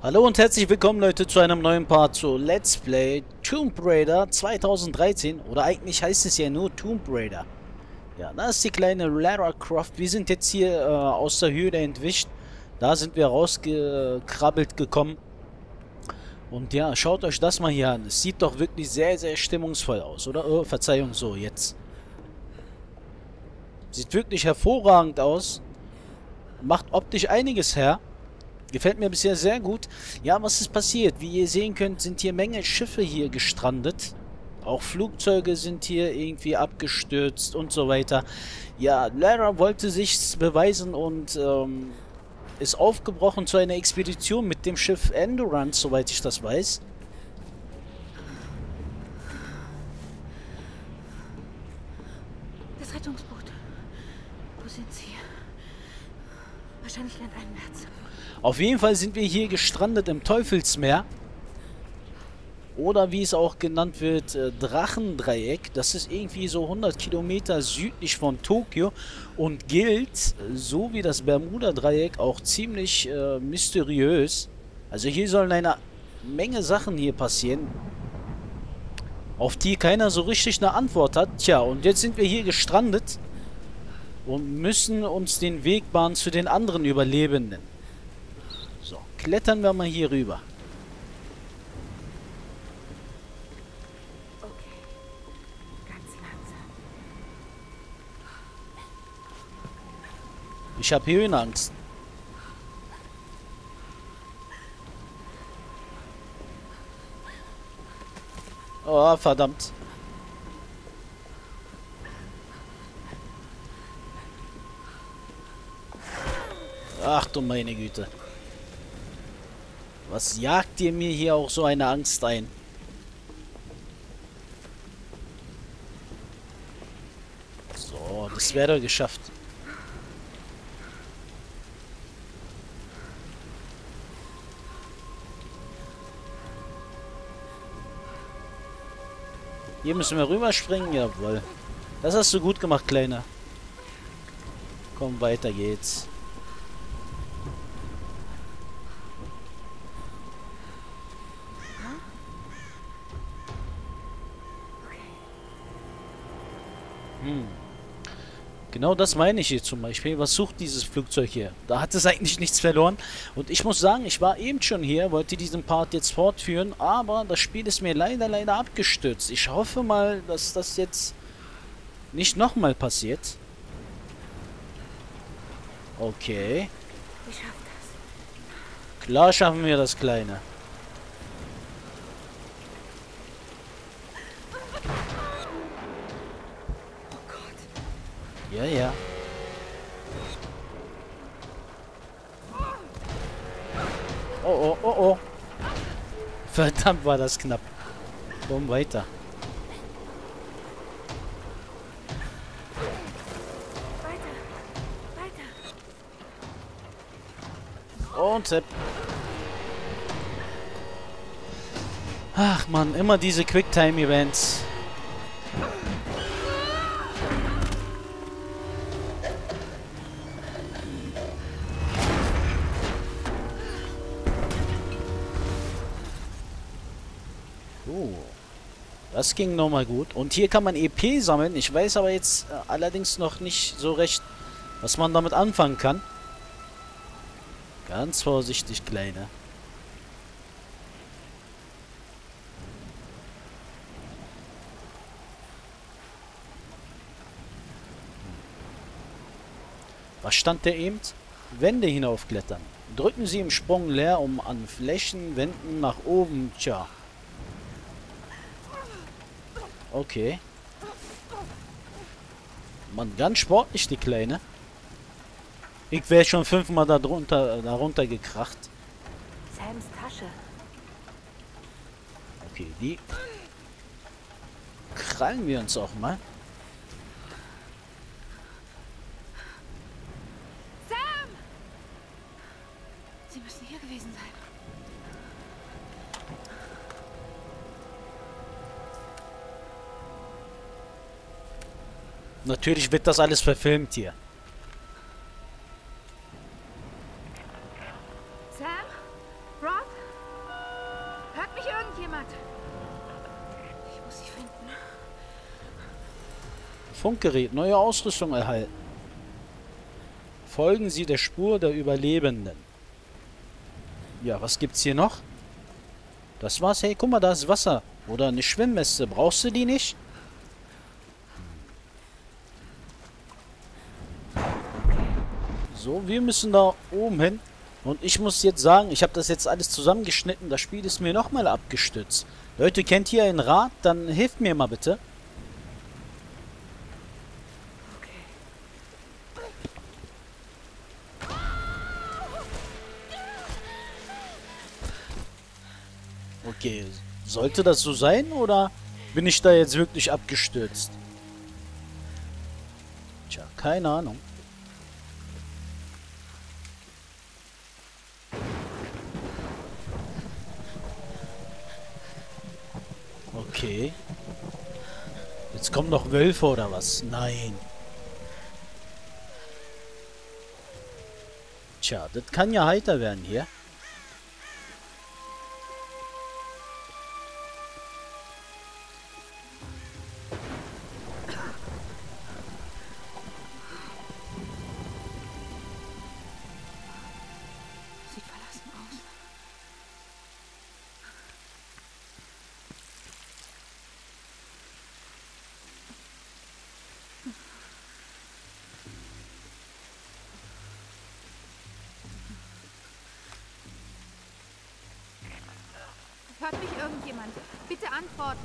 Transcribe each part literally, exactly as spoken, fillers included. Hallo und herzlich willkommen, Leute, zu einem neuen Part zu Let's Play Tomb Raider zweitausenddreizehn. Oder eigentlich heißt es ja nur Tomb Raider. Ja, da ist die kleine Lara Croft. Wir sind jetzt hier äh, aus der Höhle entwischt. Da sind wir rausgekrabbelt gekommen. Und ja, schaut euch das mal hier an. Es sieht doch wirklich sehr, sehr stimmungsvoll aus, oder? Oh, Verzeihung, so jetzt. Sieht wirklich hervorragend aus. Macht optisch einiges her. Gefällt mir bisher sehr gut. Ja, was ist passiert? Wie ihr sehen könnt, sind hier Menge Schiffe hier gestrandet. Auch Flugzeuge sind hier irgendwie abgestürzt und so weiter. Ja, Lara wollte sich's beweisen und ähm, ist aufgebrochen zu einer Expedition mit dem Schiff Endurance, soweit ich das weiß. Das Rettungsboot. Wo sind sie? Wahrscheinlich landeinwärts. Auf jeden Fall sind wir hier gestrandet im Teufelsmeer. Oder wie es auch genannt wird, äh, Drachendreieck. Das ist irgendwie so hundert Kilometer südlich von Tokio und gilt, so wie das Bermuda-Dreieck, auch ziemlich äh, mysteriös. Also hier sollen eine Menge Sachen hier passieren, auf die keiner so richtig eine Antwort hat. Tja, und jetzt sind wir hier gestrandet und müssen uns den Weg bahnen zu den anderen Überlebenden. So, klettern wir mal hier rüber. Okay, ganz langsam. Ich habe Höhenangst. Oh, verdammt. Ach du meine Güte. Was jagt ihr mir hier auch so eine Angst ein? So, das wäre doch geschafft. Hier müssen wir rüberspringen, jawohl. Das hast du gut gemacht, Kleiner. Komm, weiter geht's. Genau das meine ich hier zum Beispiel. Was sucht dieses Flugzeug hier? Da hat es eigentlich nichts verloren. Und ich muss sagen, ich war eben schon hier, wollte diesen Part jetzt fortführen, aber das Spiel ist mir leider, leider abgestürzt. Ich hoffe mal, dass das jetzt nicht nochmal passiert. Okay. Ich schaff das. Klar schaffen wir das, Kleine. Ja, ja. Oh, oh, oh, oh. Verdammt, war das knapp. Komm weiter. Weiter, weiter. Und Tipp. Ach man, immer diese Quicktime-Events. Das ging nochmal gut. Und hier kann man E P sammeln. Ich weiß aber jetzt äh, allerdings noch nicht so recht, was man damit anfangen kann. Ganz vorsichtig, Kleine. Was stand da eben? Wände hinaufklettern. Drücken Sie im Sprung leer, um an Flächen, Wänden nach oben. Tja. Okay. Mann, ganz sportlich, die Kleine. Ich wäre schon fünfmal darunter, darunter gekracht. Sams Tasche. Okay, die krallen wir uns auch mal. Sam! Sie müssen hier gewesen sein. Natürlich wird das alles verfilmt hier. Sam? Roth? schimmert. Ich muss sie finden. Funkgerät, neue Ausrüstung erhalten. Folgen Sie der Spur der Überlebenden. Ja, was gibt's hier noch? Das war's. Hey, guck mal, da ist Wasser. Oder eine Schwimmweste. Brauchst du die nicht? So, wir müssen da oben hin. Und ich muss jetzt sagen, ich habe das jetzt alles zusammengeschnitten. Das Spiel ist mir nochmal abgestürzt. Leute, kennt ihr einen Rat? Dann hilft mir mal bitte. Okay, sollte das so sein oder bin ich da jetzt wirklich abgestürzt? Tja, keine Ahnung. Okay. Jetzt kommen noch Wölfe oder was? Nein. Tja, das kann ja heiter werden hier. Hört mich irgendjemand? Bitte antworten.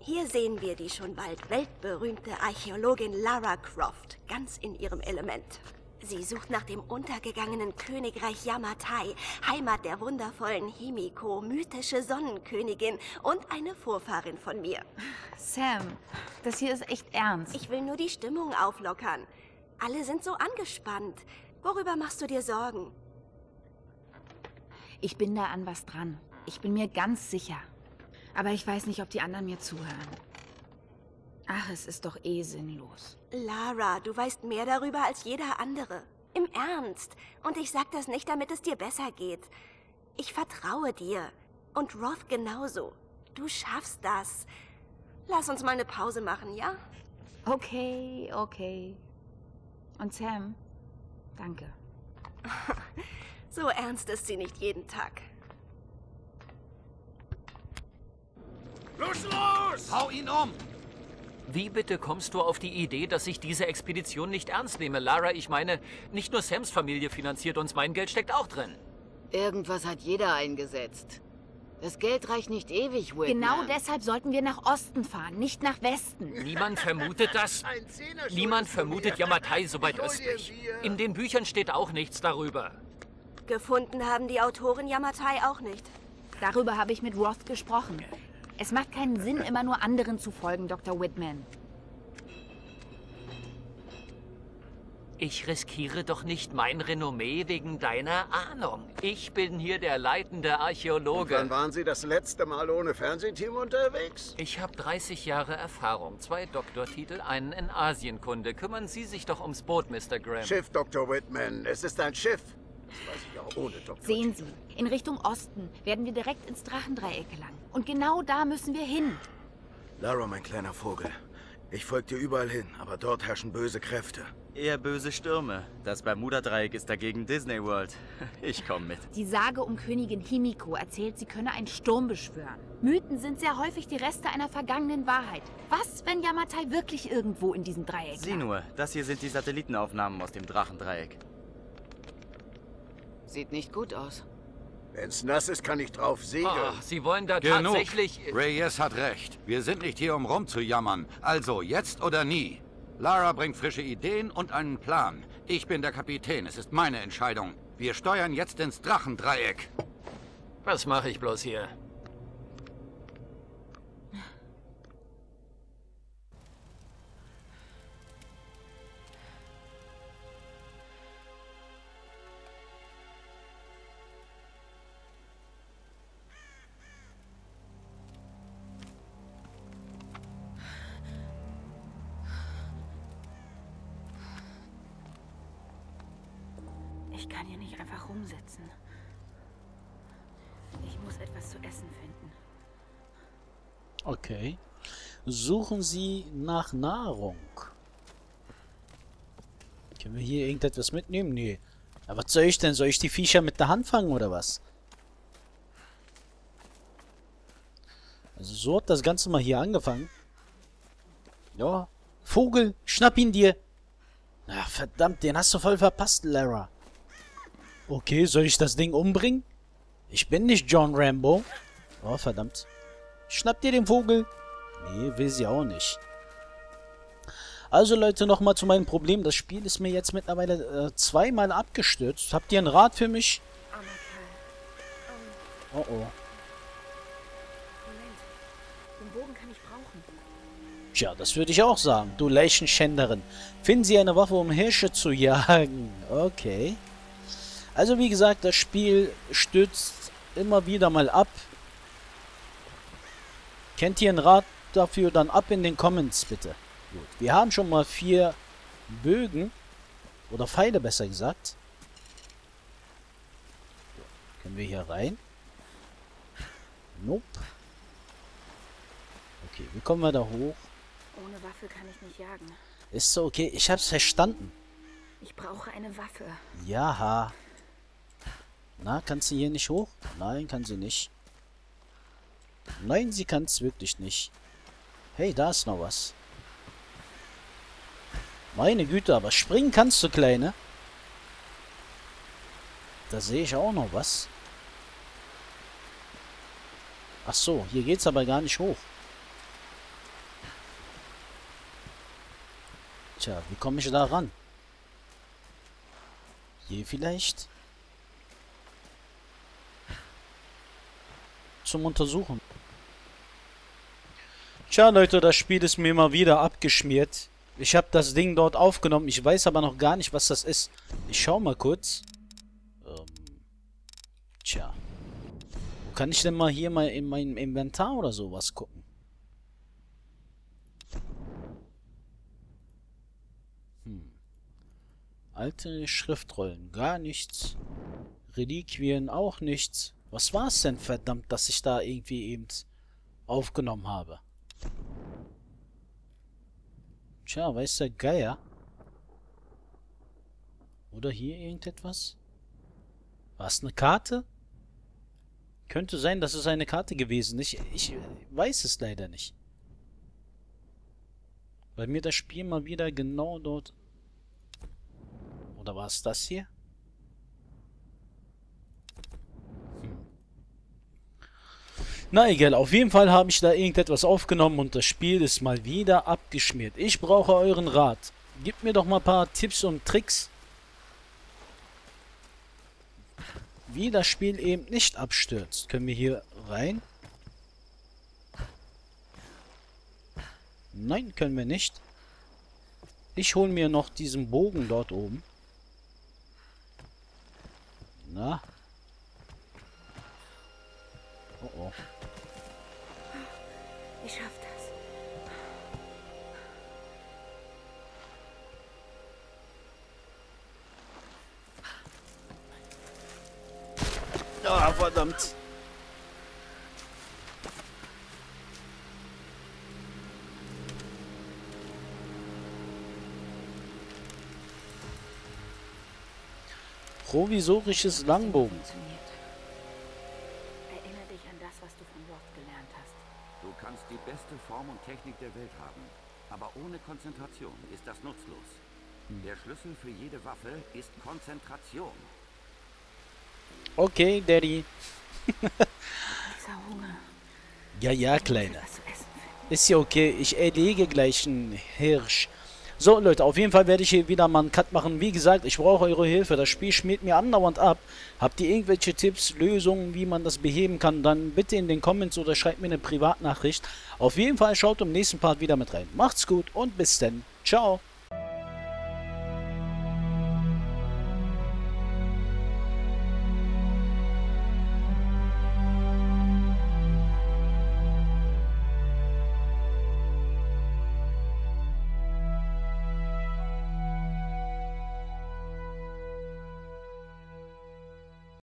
Hier sehen wir die schon bald weltberühmte Archäologin Lara Croft, ganz in ihrem Element. Sie sucht nach dem untergegangenen Königreich Yamatai, Heimat der wundervollen Himiko, mythische Sonnenkönigin und eine Vorfahrin von mir. Sam, das hier ist echt ernst. Ich will nur die Stimmung auflockern. Alle sind so angespannt. Worüber machst du dir Sorgen? Ich bin da an was dran. Ich bin mir ganz sicher. Aber ich weiß nicht, ob die anderen mir zuhören. Ach, es ist doch eh sinnlos. Lara, du weißt mehr darüber als jeder andere. Im Ernst. Und ich sag das nicht, damit es dir besser geht. Ich vertraue dir. Und Roth genauso. Du schaffst das. Lass uns mal eine Pause machen, ja? Okay, okay. Und Sam, danke. So ernst ist sie nicht jeden Tag. Los, los! Hau ihn um! Wie bitte kommst du auf die Idee, dass ich diese Expedition nicht ernst nehme, Lara? Ich meine, nicht nur Sams Familie finanziert uns, mein Geld steckt auch drin. Irgendwas hat jeder eingesetzt. Das Geld reicht nicht ewig, Will. Genau deshalb sollten wir nach Osten fahren, nicht nach Westen. Niemand vermutet das. Niemand vermutet Yamatai so weit östlich. In den Büchern steht auch nichts darüber. Gefunden haben die Autoren Yamatai auch nicht. Darüber habe ich mit Roth gesprochen. Es macht keinen Sinn, immer nur anderen zu folgen, Doktor Whitman. Ich riskiere doch nicht mein Renommee wegen deiner Ahnung. Ich bin hier der leitende Archäologe. Und wann waren Sie das letzte Mal ohne Fernsehteam unterwegs? Ich habe dreißig Jahre Erfahrung, zwei Doktortitel, einen in Asienkunde. Kümmern Sie sich doch ums Boot, Mister Graham. Schiff, Doktor Whitman. Es ist ein Schiff. Das weiß ich auch ohne Doktor. Sehen Sie, in Richtung Osten werden wir direkt ins Drachendreieck gelangen. Und genau da müssen wir hin. Lara, mein kleiner Vogel. Ich folge dir überall hin, aber dort herrschen böse Kräfte. Eher böse Stürme. Das Bermuda-Dreieck ist dagegen Disney World. Ich komme mit. Die Sage um Königin Himiko erzählt, sie könne einen Sturm beschwören. Mythen sind sehr häufig die Reste einer vergangenen Wahrheit. Was, wenn Yamatai wirklich irgendwo in diesem Dreieck ist? Sieh nur, das hier sind die Satellitenaufnahmen aus dem Drachendreieck. Sieht nicht gut aus. Wenn's nass ist, kann ich drauf segeln. Oh, Sie wollen da Genug. tatsächlich... Reyes hat recht. Wir sind nicht hier, um rumzujammern. Also, jetzt oder nie. Lara bringt frische Ideen und einen Plan. Ich bin der Kapitän. Es ist meine Entscheidung. Wir steuern jetzt ins Drachendreieck. Was mache ich bloß hier? Ich kann hier nicht einfach rumsitzen. Ich muss etwas zu essen finden. Okay. Suchen Sie nach Nahrung. Können wir hier irgendetwas mitnehmen? Nee. Aber was soll ich denn? Soll ich die Viecher mit der Hand fangen oder was? Also so hat das Ganze mal hier angefangen. Ja. Vogel, schnapp ihn dir. Ach, verdammt, den hast du voll verpasst, Lara. Okay, soll ich das Ding umbringen? Ich bin nicht John Rambo. Oh, verdammt. Schnappt ihr den Vogel? Nee, will sie auch nicht. Also Leute, nochmal zu meinem Problem. Das Spiel ist mir jetzt mittlerweile äh, zweimal abgestürzt. Habt ihr einen Rat für mich? Oh, oh. Moment. Den Bogen kann ich brauchen. Tja, das würde ich auch sagen. Du Leichenschänderin. Finden Sie eine Waffe, um Hirsche zu jagen. Okay. Also wie gesagt, das Spiel stürzt immer wieder mal ab. Kennt ihr einen Rat dafür? Dann ab in den Comments bitte. Gut. Wir haben schon mal vier Bögen. Oder Pfeile besser gesagt. So, können wir hier rein? Nope. Okay, wie kommen wir da hoch? Ohne Waffe kann ich nicht jagen. Ist so okay, ich hab's verstanden. Ich brauche eine Waffe. Jaha. Na, kann sie hier nicht hoch? Nein, kann sie nicht. Nein, sie kann es wirklich nicht. Hey, da ist noch was. Meine Güte, aber springen kannst du, Kleine. Da sehe ich auch noch was. Ach so, hier geht's aber gar nicht hoch. Tja, wie komme ich da ran? Hier vielleicht? Zum Untersuchen. Tja, Leute, das Spiel ist mir mal wieder abgeschmiert. Ich habe das Ding dort aufgenommen. Ich weiß aber noch gar nicht, was das ist. Ich schau mal kurz. Ähm, tja. Wo kann ich denn mal hier mal in meinem Inventar oder sowas gucken? Hm. Alte Schriftrollen. Gar nichts. Reliquien auch nichts. Was war es denn, verdammt, dass ich da irgendwie eben aufgenommen habe? Tja, weiß der Geier. Oder hier irgendetwas? War es eine Karte? Könnte sein, dass es eine Karte gewesen ist. Ich, ich weiß es leider nicht. Weil mir das Spiel mal wieder genau dort... Oder war es das hier? Na egal, auf jeden Fall habe ich da irgendetwas aufgenommen und das Spiel ist mal wieder abgeschmiert. Ich brauche euren Rat. Gebt mir doch mal ein paar Tipps und Tricks, wie das Spiel eben nicht abstürzt. Können wir hier rein? Nein, können wir nicht. Ich hole mir noch diesen Bogen dort oben. Na? Oh oh. Ich schaff das. Ah, verdammt. Provisorisches Langbogen. Erinnere dich an das, was du von Roth gelernt hast. Du kannst die beste Form und Technik der Welt haben, aber ohne Konzentration ist das nutzlos. Der Schlüssel für jede Waffe ist Konzentration. Okay, Daddy. Dieser Hunger. Ja, ja, Kleiner. Ist ja okay, ich erlege gleich einen Hirsch. So, Leute, auf jeden Fall werde ich hier wieder mal einen Cut machen. Wie gesagt, ich brauche eure Hilfe. Das Spiel schmiert mir andauernd ab. Habt ihr irgendwelche Tipps, Lösungen, wie man das beheben kann, dann bitte in den Comments oder schreibt mir eine Privatnachricht. Auf jeden Fall schaut im nächsten Part wieder mit rein. Macht's gut und bis dann. Ciao.